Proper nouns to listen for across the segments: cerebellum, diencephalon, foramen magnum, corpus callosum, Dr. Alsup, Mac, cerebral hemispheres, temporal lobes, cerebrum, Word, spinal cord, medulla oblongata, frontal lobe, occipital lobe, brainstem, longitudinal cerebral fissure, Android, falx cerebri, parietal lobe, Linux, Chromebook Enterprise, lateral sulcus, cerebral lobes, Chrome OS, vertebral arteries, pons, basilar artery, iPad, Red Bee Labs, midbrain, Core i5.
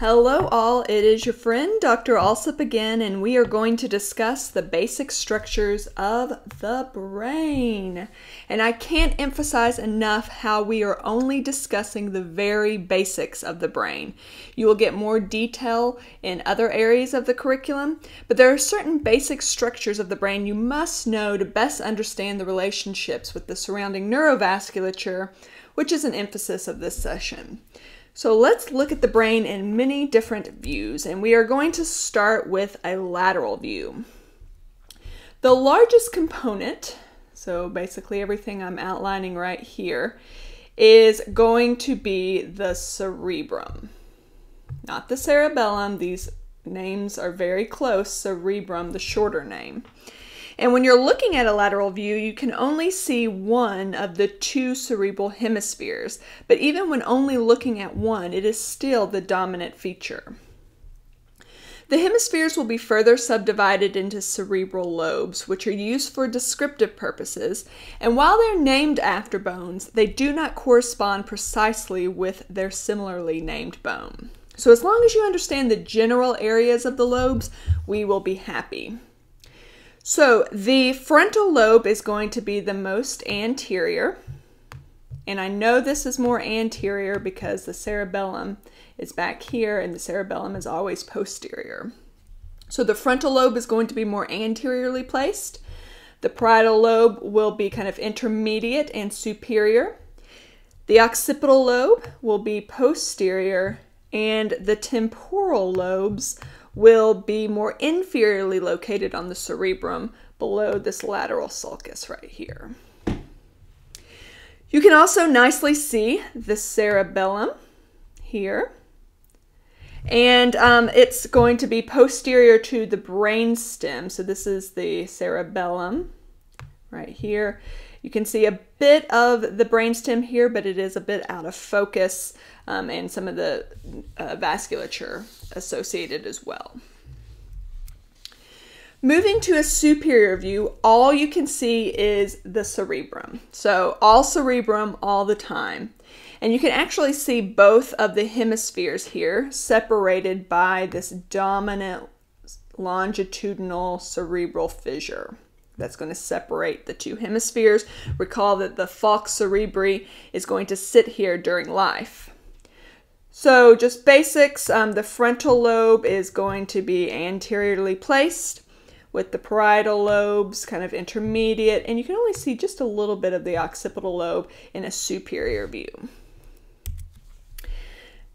Hello all, it is your friend Dr. Alsup again, and we are going to discuss the basic structures of the brain. And I can't emphasize enough how we are only discussing the very basics of the brain. You will get more detail in other areas of the curriculum, but there are certain basic structures of the brain you must know to best understand the relationships with the surrounding neurovasculature, which is an emphasis of this session. So let's look at the brain in many different views, and we are going to start with a lateral view. The largest component, so basically everything I'm outlining right here, is going to be the cerebrum. Not the cerebellum, these names are very close, cerebrum, the shorter name. And when you're looking at a lateral view, you can only see one of the two cerebral hemispheres. But even when only looking at one, it is still the dominant feature. The hemispheres will be further subdivided into cerebral lobes, which are used for descriptive purposes. And while they're named after bones, they do not correspond precisely with their similarly named bone. So as long as you understand the general areas of the lobes, we will be happy. So the frontal lobe is going to be the most anterior, and I know this is more anterior because the cerebellum is back here and the cerebellum is always posterior. So the frontal lobe is going to be more anteriorly placed. The parietal lobe will be kind of intermediate and superior. The occipital lobe will be posterior, and the temporal lobes will be more inferiorly located on the cerebrum below this lateral sulcus right here. You can also nicely see the cerebellum here, and it's going to be posterior to the brainstem. So this is the cerebellum right here. You can see a bit of the brainstem here, but it is a bit out of focus, and some of the vasculature associated as well. Moving to a superior view, all you can see is the cerebrum. So all cerebrum all the time. And you can actually see both of the hemispheres here separated by this dominant longitudinal cerebral fissure. That's going to separate the two hemispheres. Recall that the falx cerebri is going to sit here during life. So just basics, the frontal lobe is going to be anteriorly placed with the parietal lobes kind of intermediate, and you can only see just a little bit of the occipital lobe in a superior view.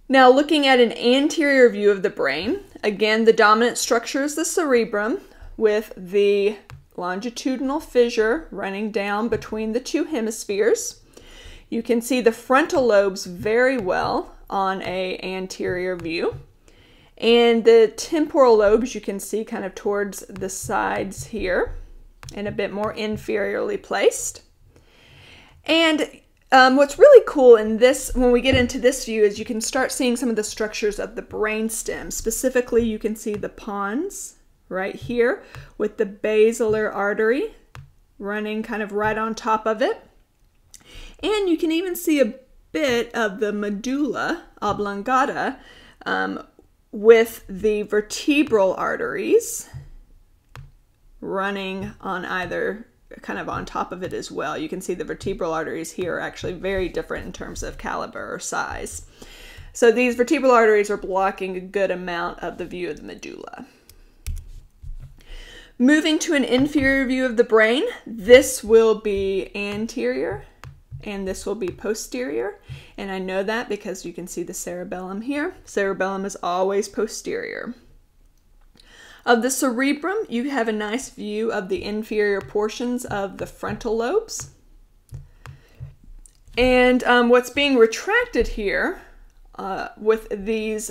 Now looking at an anterior view of the brain, again the dominant structure is the cerebrum with the longitudinal fissure running down between the two hemispheres. You can see the frontal lobes very well on an anterior view. And the temporal lobes you can see kind of towards the sides here and a bit more inferiorly placed. And what's really cool in this, when we get into this view, is you can start seeing some of the structures of the brainstem. Specifically, you can see the pons right here with the basilar artery running kind of right on top of it. And you can even see a bit of the medulla oblongata with the vertebral arteries running on either, kind of on top of it as well. You can see the vertebral arteries here are actually very different in terms of caliber or size. So these vertebral arteries are blocking a good amount of the view of the medulla. Moving to an inferior view of the brain, this will be anterior and this will be posterior. And I know that because you can see the cerebellum here. Cerebellum is always posterior. Of the cerebrum, you have a nice view of the inferior portions of the frontal lobes. And what's being retracted here with these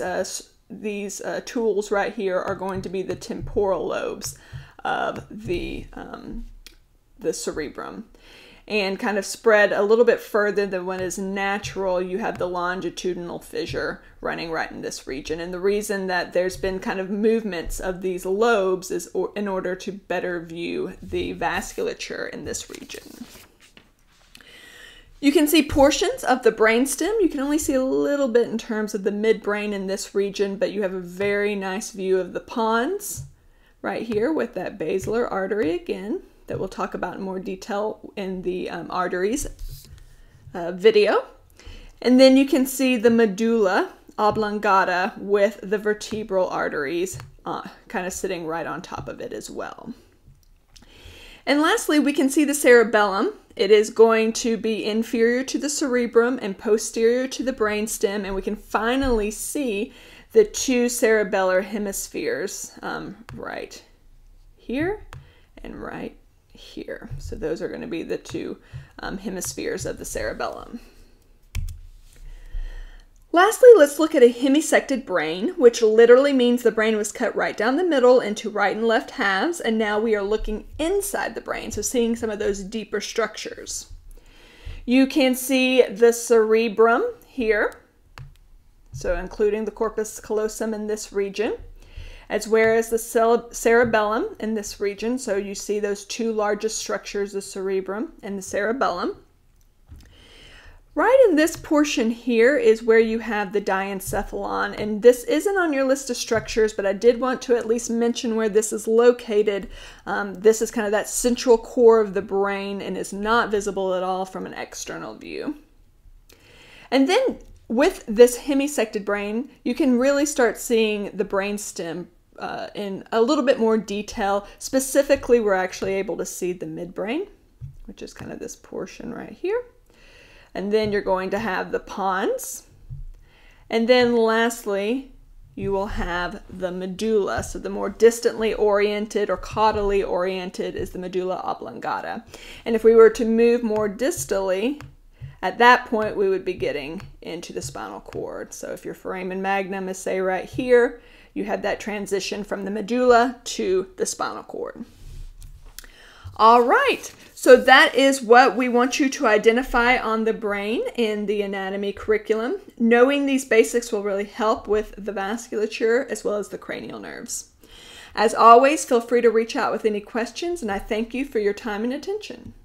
tools right here are going to be the temporal lobes of the cerebrum, and kind of spread a little bit further than what is natural. You have the longitudinal fissure running right in this region, and the reason that there's been kind of movements of these lobes is in order to better view the vasculature in this region. You can see portions of the brainstem. You can only see a little bit in terms of the midbrain in this region, but you have a very nice view of the pons right here with that basilar artery again that we'll talk about in more detail in the arteries video. And then you can see the medulla oblongata with the vertebral arteries kind of sitting right on top of it as well. And lastly, we can see the cerebellum. It is going to be inferior to the cerebrum and posterior to the brainstem, and we can finally see the two cerebellar hemispheres right here and right here. So those are going to be the two hemispheres of the cerebellum. Lastly, let's look at a hemisected brain, which literally means the brain was cut right down the middle into right and left halves, and now we are looking inside the brain, so seeing some of those deeper structures. You can see the cerebrum here, so including the corpus callosum in this region, as well as the cerebellum in this region, so you see those two largest structures, the cerebrum and the cerebellum. Right in this portion here is where you have the diencephalon, and this isn't on your list of structures, but I did want to at least mention where this is located. This is kind of that central core of the brain and is not visible at all from an external view. And then with this hemisected brain, you can really start seeing the brainstem in a little bit more detail. Specifically, we're actually able to see the midbrain, which is kind of this portion right here. And then you're going to have the pons. And then lastly, you will have the medulla. So the more distantly oriented or caudally oriented is the medulla oblongata. And if we were to move more distally, at that point we would be getting into the spinal cord. So if your foramen magnum is, say, right here, you have that transition from the medulla to the spinal cord. All right, so that is what we want you to identify on the brain in the anatomy curriculum. Knowing these basics will really help with the vasculature as well as the cranial nerves. As always, feel free to reach out with any questions, and I thank you for your time and attention.